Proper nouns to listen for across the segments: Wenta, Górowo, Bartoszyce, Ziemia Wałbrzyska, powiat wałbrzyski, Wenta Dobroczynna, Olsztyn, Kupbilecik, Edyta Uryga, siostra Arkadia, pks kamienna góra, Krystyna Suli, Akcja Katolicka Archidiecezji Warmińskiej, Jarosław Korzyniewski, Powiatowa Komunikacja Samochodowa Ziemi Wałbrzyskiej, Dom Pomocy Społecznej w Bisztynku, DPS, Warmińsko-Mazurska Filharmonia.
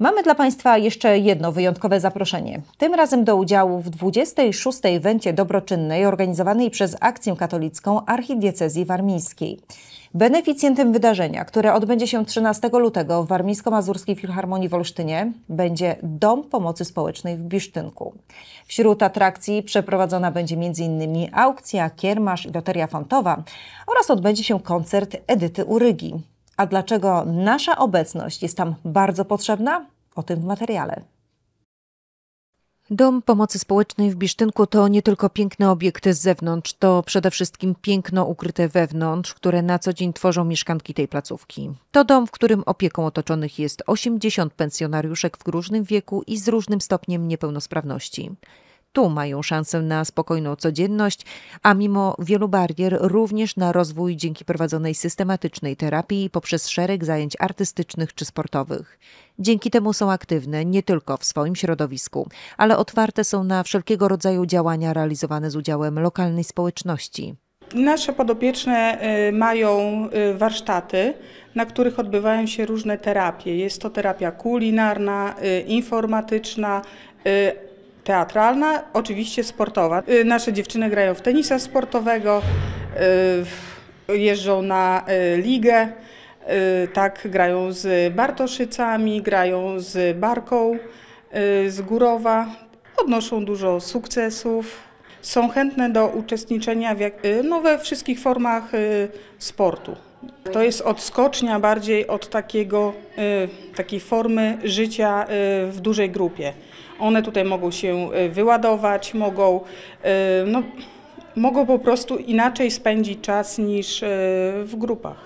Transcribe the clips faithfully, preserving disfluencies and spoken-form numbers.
Mamy dla Państwa jeszcze jedno wyjątkowe zaproszenie. Tym razem do udziału w dwudziestej szóstej Wencie Dobroczynnej organizowanej przez Akcję Katolicką Archidiecezji Warmińskiej. Beneficjentem wydarzenia, które odbędzie się trzynastego lutego w Warmińsko-Mazurskiej Filharmonii w Olsztynie, będzie Dom Pomocy Społecznej w Bisztynku. Wśród atrakcji przeprowadzona będzie m.in. aukcja, kiermasz i loteria fantowa oraz odbędzie się koncert Edyty Urygi. A dlaczego nasza obecność jest tam bardzo potrzebna? O tym w materiale. Dom Pomocy Społecznej w Bisztynku to nie tylko piękne obiekty z zewnątrz, to przede wszystkim piękno ukryte wewnątrz, które na co dzień tworzą mieszkanki tej placówki. To dom, w którym opieką otoczonych jest osiemdziesiąt pensjonariuszek w różnym wieku i z różnym stopniem niepełnosprawności. Tu mają szansę na spokojną codzienność, a mimo wielu barier również na rozwój dzięki prowadzonej systematycznej terapii poprzez szereg zajęć artystycznych czy sportowych. Dzięki temu są aktywne nie tylko w swoim środowisku, ale otwarte są na wszelkiego rodzaju działania realizowane z udziałem lokalnej społeczności. Nasze podopieczne mają warsztaty, na których odbywają się różne terapie. Jest to terapia kulinarna, informatyczna, teatralna, oczywiście sportowa. Nasze dziewczyny grają w tenisa sportowego, jeżdżą na ligę, tak, grają z Bartoszycami, grają z Barką, z Górowa, odnoszą dużo sukcesów. Są chętne do uczestniczenia w, no, we wszystkich formach sportu. To jest odskocznia bardziej od takiego, takiej formy życia w dużej grupie. One tutaj mogą się wyładować, mogą, no, mogą po prostu inaczej spędzić czas niż w grupach.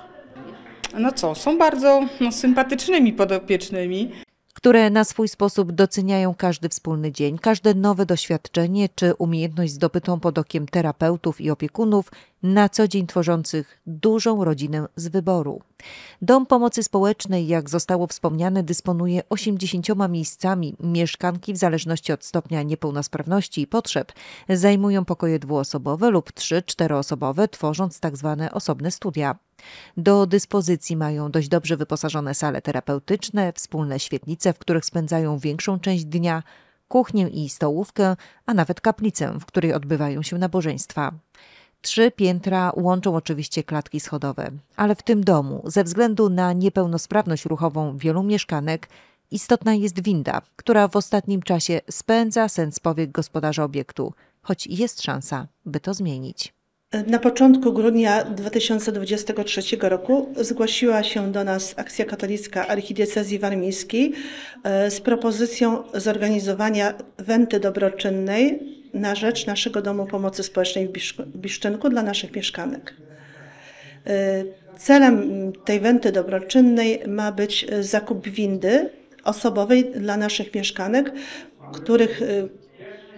No co, są bardzo no, sympatycznymi podopiecznymi, które na swój sposób doceniają każdy wspólny dzień, każde nowe doświadczenie czy umiejętność zdobytą pod okiem terapeutów i opiekunów na co dzień tworzących dużą rodzinę z wyboru. Dom Pomocy Społecznej, jak zostało wspomniane, dysponuje osiemdziesięcioma miejscami. Mieszkanki w zależności od stopnia niepełnosprawności i potrzeb zajmują pokoje dwuosobowe lub trzy-czteroosobowe, tworząc tak zwane osobne studia. Do dyspozycji mają dość dobrze wyposażone sale terapeutyczne, wspólne świetlice, w których spędzają większą część dnia, kuchnię i stołówkę, a nawet kaplicę, w której odbywają się nabożeństwa. Trzy piętra łączą oczywiście klatki schodowe, ale w tym domu ze względu na niepełnosprawność ruchową wielu mieszkanek istotna jest winda, która w ostatnim czasie spędza sen z powiek gospodarza obiektu, choć jest szansa, by to zmienić. Na początku grudnia dwa tysiące dwudziestego trzeciego roku zgłosiła się do nas Akcja Katolicka Archidiecezji Warmińskiej z propozycją zorganizowania Wenty Dobroczynnej na rzecz naszego Domu Pomocy Społecznej w Bisztynku dla naszych mieszkanek. Celem tej Wenty Dobroczynnej ma być zakup windy osobowej dla naszych mieszkanek, których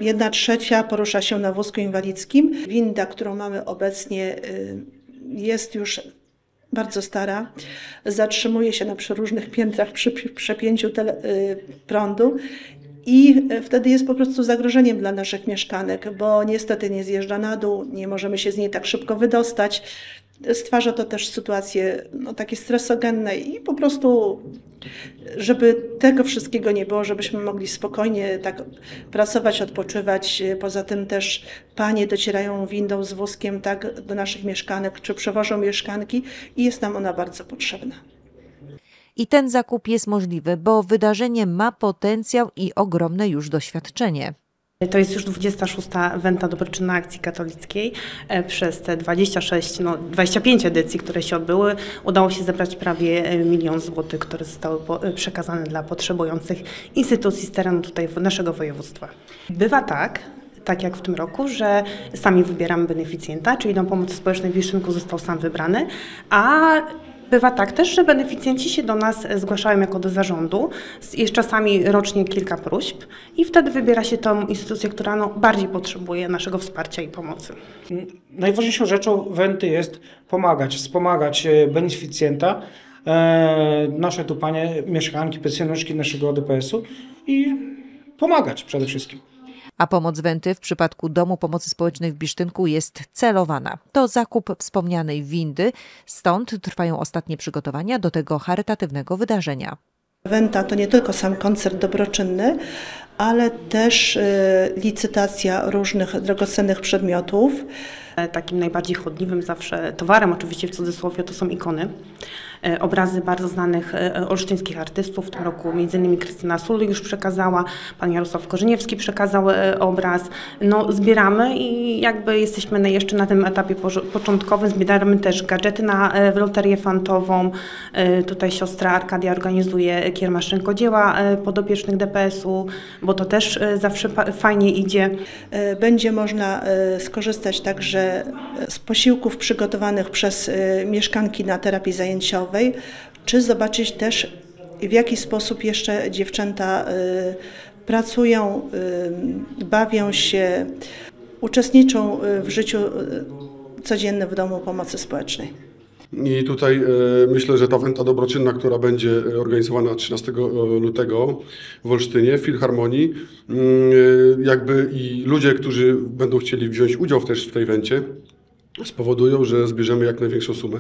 Jedna trzecia porusza się na wózku inwalidzkim. Winda, którą mamy obecnie, jest już bardzo stara. Zatrzymuje się na przeróżnych piętrach przy przepięciu prądu i wtedy jest po prostu zagrożeniem dla naszych mieszkanek, bo niestety nie zjeżdża na dół, nie możemy się z niej tak szybko wydostać. Stwarza to też sytuacje no, takie stresogenne i po prostu, żeby tego wszystkiego nie było, żebyśmy mogli spokojnie tak pracować, odpoczywać. Poza tym też panie docierają windą z wózkiem tak, do naszych mieszkanek, czy przewożą mieszkanki i jest nam ona bardzo potrzebna. I ten zakup jest możliwy, bo wydarzenie ma potencjał i ogromne już doświadczenie. To jest już dwudziesta szósta Wenta Dobroczynna Akcji Katolickiej. Przez te dwadzieścia sześć, no dwadzieścia pięć edycji, które się odbyły, udało się zebrać prawie milion złotych, które zostały przekazane dla potrzebujących instytucji z terenu tutaj naszego województwa. Bywa tak, tak jak w tym roku, że sami wybieramy beneficjenta, czyli Dom Pomocy Społecznej w Bisztynku został sam wybrany, a bywa tak też, że beneficjenci się do nas zgłaszają jako do zarządu. Jest czasami rocznie kilka próśb i wtedy wybiera się tą instytucję, która no, bardziej potrzebuje naszego wsparcia i pomocy. Najważniejszą rzeczą Wenty jest pomagać, wspomagać beneficjenta, e, nasze tu panie, mieszkanki, pensjonariuszki naszego D P S-u i pomagać przede wszystkim. A pomoc Wenty w przypadku Domu Pomocy Społecznej w Bisztynku jest celowana. To zakup wspomnianej windy, stąd trwają ostatnie przygotowania do tego charytatywnego wydarzenia. Wenta to nie tylko sam koncert dobroczynny, ale też licytacja różnych drogocennych przedmiotów. Takim najbardziej chodliwym zawsze towarem, oczywiście w cudzysłowie, to są ikony. Obrazy bardzo znanych olsztyńskich artystów. W tym roku między innymi Krystyna Suli już przekazała, pan Jarosław Korzyniewski przekazał obraz. No, zbieramy i jakby jesteśmy jeszcze na tym etapie początkowym. Zbieramy też gadżety na loterię fantową. Tutaj siostra Arkadia organizuje kiermaszynko dzieła podopiecznych D P S u, bo to też zawsze fajnie idzie. Będzie można skorzystać także z posiłków przygotowanych przez mieszkanki na terapii zajęciowej, czy zobaczyć też, w jaki sposób jeszcze dziewczęta pracują, bawią się, uczestniczą w życiu codziennym w Domu Pomocy Społecznej. I tutaj myślę, że ta Wenta Dobroczynna, która będzie organizowana trzynastego lutego w Olsztynie, w Filharmonii, jakby i ludzie, którzy będą chcieli wziąć udział też w tej wencie, spowodują, że zbierzemy jak największą sumę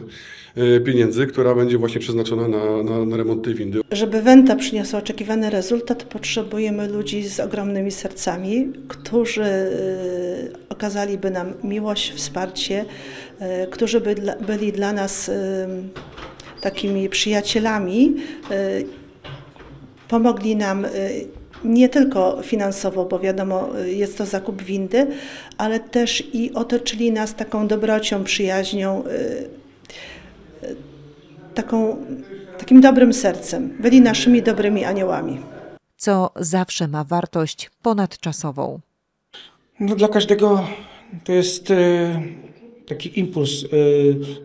pieniędzy, która będzie właśnie przeznaczona na, na, na remont tej windy. Żeby wenta przyniosła oczekiwany rezultat, potrzebujemy ludzi z ogromnymi sercami, którzy okazaliby nam miłość, wsparcie, którzy by, byli dla nas takimi przyjacielami, pomogli nam nie tylko finansowo, bo wiadomo, jest to zakup windy, ale też i otoczyli nas taką dobrocią, przyjaźnią, taką, takim dobrym sercem. Byli naszymi dobrymi aniołami. Co zawsze ma wartość ponadczasową. No, dla każdego to jest e, taki impuls e,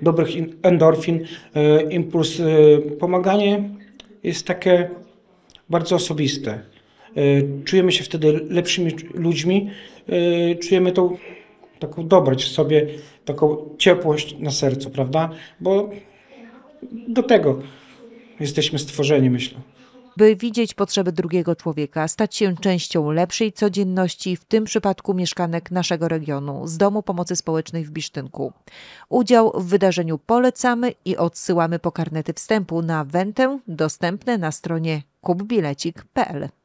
dobrych endorfin, e, impuls e, pomaganie jest takie bardzo osobiste. Czujemy się wtedy lepszymi ludźmi, czujemy tą taką dobroć w sobie, taką ciepłość na sercu, prawda? Bo do tego jesteśmy stworzeni, myślę. By widzieć potrzeby drugiego człowieka, stać się częścią lepszej codzienności, w tym przypadku mieszkanek naszego regionu, z Domu Pomocy Społecznej w Bisztynku. Udział w wydarzeniu polecamy i odsyłamy po karnety wstępu na wentę, dostępne na stronie kupbilecik kropka pe el.